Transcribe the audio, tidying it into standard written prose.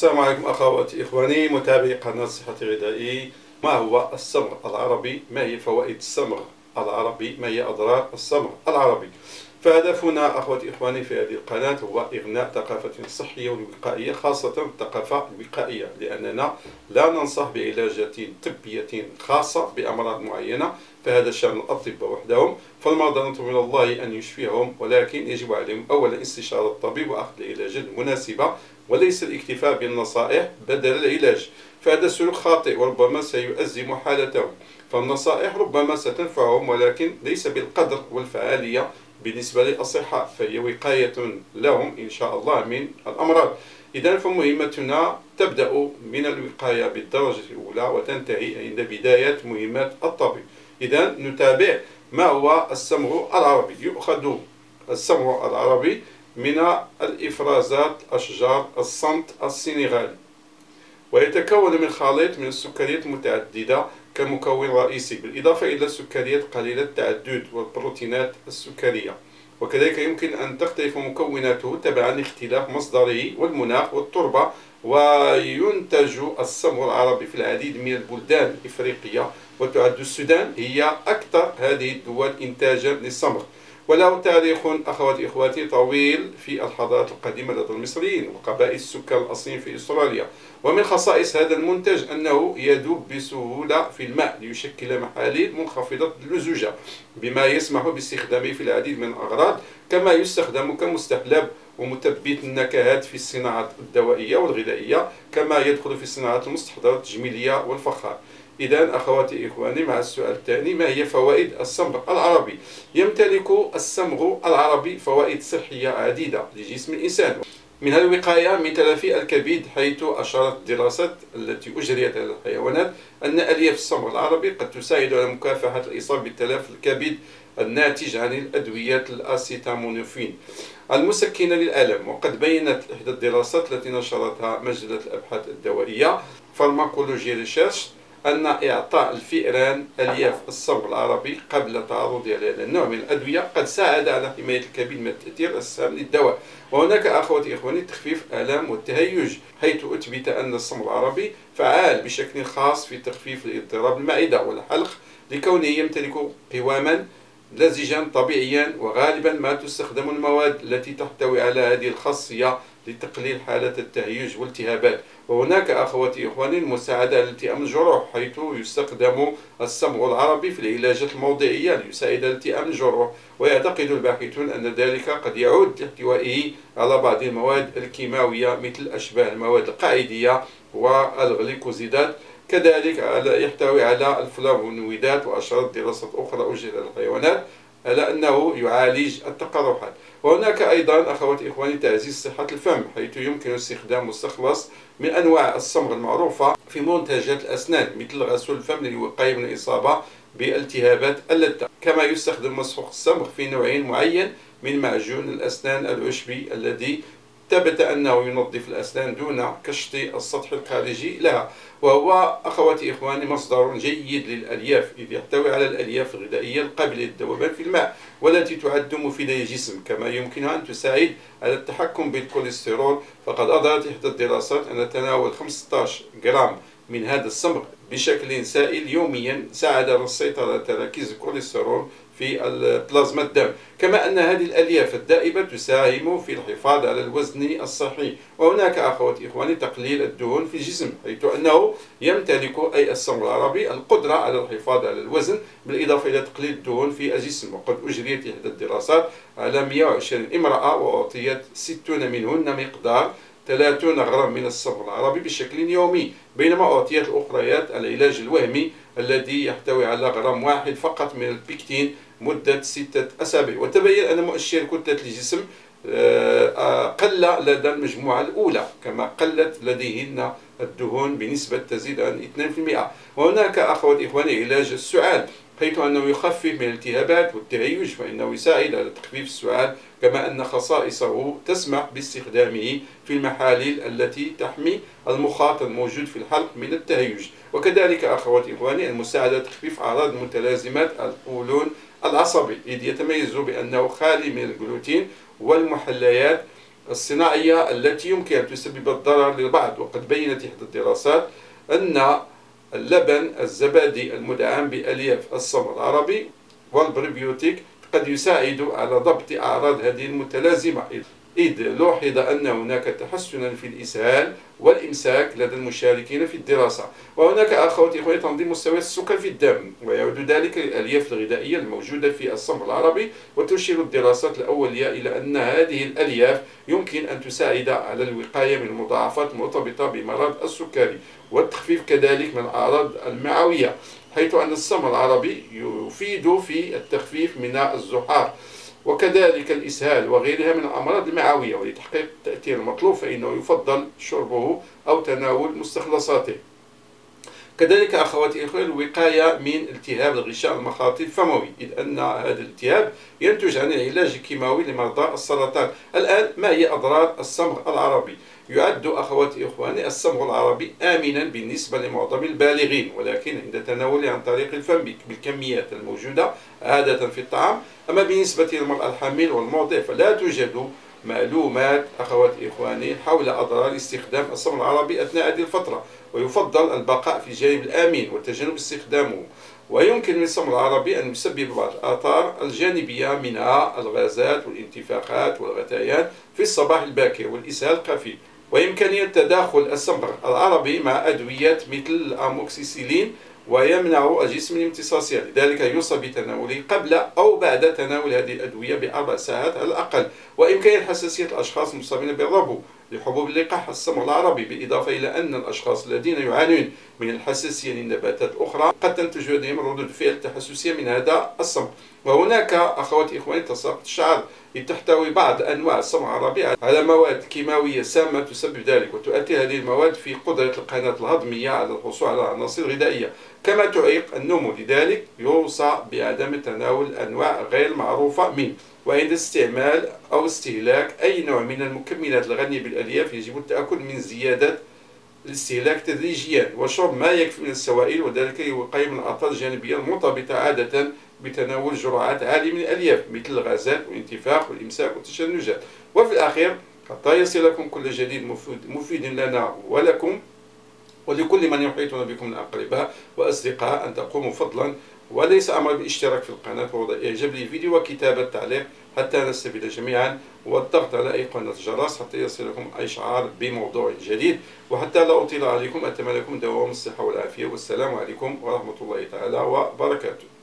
السلام عليكم أخواتي إخواني متابعي قناة صحة غذائي. ما هو السمر العربي؟ ما هي فوائد السمر العربي؟ ما هي أضرار السمر العربي؟ فهدفنا أخواتي إخواني في هذه القناة هو إغناء ثقافة صحية ووقائية، خاصة الثقافة الوقائية، لأننا لا ننصح بعلاجات طبية خاصة بأمراض معينة، فهذا شأن الأطباء وحدهم، فالمرضى نطلب من الله أن يشفيهم، ولكن يجب عليهم أولا استشارة الطبيب وأخذ العلاجات المناسبة، وليس الاكتفاء بالنصائح بدل العلاج، فهذا سلوك خاطئ وربما سيؤزم حالتهم، فالنصائح ربما ستنفعهم ولكن ليس بالقدر والفعالية بالنسبة للأصحاء، فهي وقاية لهم إن شاء الله من الأمراض. إذن فمهمتنا تبدأ من الوقاية بالدرجة الأولى وتنتهي عند بداية مهمات الطبيب. إذن نتابع ما هو السمر العربي. يؤخذ السمر العربي من الإفرازات أشجار الصمت السنغالي، ويتكون من خليط من السكريات المتعددة كمكون رئيسي، بالإضافة إلى السكريات قليلة التعدد والبروتينات السكرية، وكذلك يمكن أن تختلف مكوناته تبعا لاختلاف مصدره والمناخ والتربة. وينتج السمر العربي في العديد من البلدان الإفريقية، وتعد السودان هي أكثر هذه الدول إنتاجا للسمر، وله تاريخ أخواتي إخواتي طويل في الحضارات القديمة لدى المصريين وقبائل السكان الأصليين في أستراليا. ومن خصائص هذا المنتج أنه يذوب بسهولة في الماء ليشكل محاليل منخفضة اللزوجة، بما يسمح باستخدامه في العديد من الأغراض، كما يستخدم كمستحلب ومثبت النكهات في الصناعات الدوائية والغذائية، كما يدخل في الصناعات المستحضرة التجميلية والفخار. إذن أخواتي إخواني مع السؤال الثاني، ما هي فوائد السمر العربي؟ يمتلك السمر العربي فوائد صحية عديدة لجسم الإنسان، منها الوقاية من تلافي الكبد، حيث أشارت الدراسات التي أجريت على الحيوانات أن ألياف السمر العربي قد تساعد على مكافحة الإصابة بتلف الكبد الناتج عن الأدوية الأسيتامينوفين المسكنة للألم. وقد بينت إحدى الدراسات التي نشرتها مجلة الأبحاث الدوائية فارماكولوجي ريشيرش أن إعطاء الفئران ألياف السمر العربي قبل تعرضها لنوع من الأدوية قد ساعد على حماية الكبد من التأثير السام للدواء. وهناك أخوتي إخواني تخفيف الآلام والتهيج، حيث أثبت أن السمر العربي فعال بشكل خاص في تخفيف الاضطراب المعدة والحلق، لكونه يمتلك قواما لزجا طبيعيا، وغالبا ما تستخدم المواد التي تحتوي على هذه الخاصية لتقليل حالة التهيج والالتهابات. وهناك أخواتي إخواني المساعدة على التئام الجروح، حيث يستخدم السمر العربي في العلاجات الموضعية ليساعد على التئام الجروح، ويعتقد الباحثون أن ذلك قد يعود لاحتوائه على بعض المواد الكيماوية مثل أشباه المواد القاعدية والغليكوزيدات، كذلك يحتوي على الفلافونويدات. وأشارت دراسات أخرى أجريت على الحيوانات على أنه يعالج التقرحات. وهناك أيضا أخواتي إخواني تعزيز صحة الفم، حيث يمكن استخدام مستخلص من أنواع السمر المعروفة في منتجات الأسنان مثل غسول الفم للوقاية من الإصابة بالتهابات اللثة، كما يستخدم مسحوق السمر في نوعين معين من معجون الأسنان العشبي الذي ثبت أنه ينظف الأسنان دون كشط السطح الخارجي لها، وهو أخواتي إخواني مصدر جيد للألياف، إذ يحتوي على الألياف الغذائية القابلة للذوبان في الماء والتي تعد مفيدة للجسم، كما يمكنها أن تساعد على التحكم بالكوليسترول. فقد أظهرت إحدى الدراسات أن تناول 15 جرام من هذا السمر بشكل سائل يوميا ساعد على السيطرة على تراكيز الكوليسترول في البلازما الدم، كما أن هذه الألياف الدائبة تساهم في الحفاظ على الوزن الصحي. وهناك أخواتي إخواني تقليل الدهون في الجسم، حيث أنه يمتلك أي السمر العربي القدرة على الحفاظ على الوزن بالإضافة إلى تقليل الدهون في الجسم. وقد أجريت إحدى الدراسات على 120 امرأة وأعطيت 60 منهن مقدار 30 غرام من السمر العربي بشكل يومي، بينما أعطيت الأخريات العلاج الوهمي الذي يحتوي على غرام واحد فقط من البيكتين مدة 6 أسابيع. وتبين أن مؤشر كتلة الجسم قل لدى المجموعة الأولى، كما قلت لديهن الدهون بنسبة تزيد عن 2%. وهناك أخوات إخواني علاج السعال، حيث أنه يخفف من الالتهابات والتهيج، فإنه يساعد على تخفيف السعال، كما أن خصائصه تسمح باستخدامه في المحاليل التي تحمي المخاط الموجود في الحلق من التهيج. وكذلك أخواتي إخواني المساعدة تخفيف أعراض متلازمة القولون العصبي، إذ يتميز بأنه خالي من الجلوتين والمحليات الصناعية التي يمكن أن تسبب الضرر للبعض. وقد بينت إحدى الدراسات أن اللبن الزبادي المدعم بألياف السمر العربي والبريبيوتيك قد يساعد على ضبط أعراض هذه المتلازمة، إذ لوحظ أن هناك تحسنا في الإسهال والإمساك لدى المشاركين في الدراسة. وهناك أخواتي إخواني تنظيم مستوى السكر في الدم، ويعود ذلك للألياف الغذائية الموجودة في السمر العربي. وتشير الدراسات الأولية إلى أن هذه الألياف يمكن أن تساعد على الوقاية من المضاعفات المرتبطة بمرض السكري، والتخفيف كذلك من الأعراض المعوية، حيث أن السمر العربي يفيد في التخفيف من الزحار وكذلك الإسهال وغيرها من الأمراض المعوية. ولتحقيق التأثير المطلوب فإنه يفضل شربه أو تناول مستخلصاته. كذلك أخواتي الأخوة الوقاية من التهاب الغشاء المخاطي الفموي، إذ أن هذا الالتهاب ينتج عن العلاج الكيماوي لمرضى السرطان. الآن ما هي أضرار السمغ العربي؟ يعد أخواتي إخواني الصمغ العربي آمنا بالنسبة لمعظم البالغين، ولكن عند تناوله عن طريق الفم بالكميات الموجودة عادة في الطعام. أما بالنسبة للمرأة الحامل والمرضع فلا توجد معلومات أخواتي إخواني حول أضرار استخدام الصمغ العربي أثناء هذه الفترة، ويفضل البقاء في الجانب الآمن وتجنب استخدامه. ويمكن للصمغ العربي أن يسبب بعض الآثار الجانبية، منها الغازات والانتفاخات والغثيان في الصباح الباكر والإسهال الخفيف. وإمكانية تداخل السمغ العربي مع أدويات مثل الأموكسيسيلين ويمنع الجسم من امتصاصها، لذلك يوصى بتناوله قبل أو بعد تناول هذه الأدوية ب4 ساعات على الأقل. وإمكانية حساسية الأشخاص المصابين بالربو لحبوب اللقاح السمغ العربي، بالإضافة إلى أن الأشخاص الذين يعانون من الحساسية للنباتات الأخرى قد تنتج لديهم ردود فعل تحسسية من هذا الصمغ. وهناك أخواتي إخواني تساقط الشعر، تحتوي بعض أنواع السمغ العربي على مواد كيماوية سامة تسبب ذلك، وتؤثر هذه المواد في قدرة القناة الهضمية على الحصول على عناصر غذائية، كما تعيق النمو، لذلك يوصى بعدم تناول أنواع غير معروفة منه. وعند استعمال أو استهلاك أي نوع من المكملات الغنية بالألياف يجب التأكد من زيادة الاستهلاك تدريجيا، وشرب ما يكفي من السوائل، وذلك للوقاية من الآثار الجانبية المرتبطة عادة بتناول جرعات عالية من الألياف مثل الغازات والانتفاخ والإمساك والتشنجات. وفي الأخير حتى يصلكم كل جديد مفيد لنا ولكم ولكل من يحيطنا بكم من أقرباء وأصدقاء أن تقوموا فضلا وليس أمر بالاشتراك في القناة ووضع إعجاب للفيديو وكتابة تعليق حتى نستفيد جميعا، والضغط على أيقونة الجرس حتى يصلكم إشعار بموضوع جديد. وحتى لا أطيل عليكم أتمنى لكم دوام الصحة والعافية، والسلام عليكم ورحمة الله تعالى وبركاته.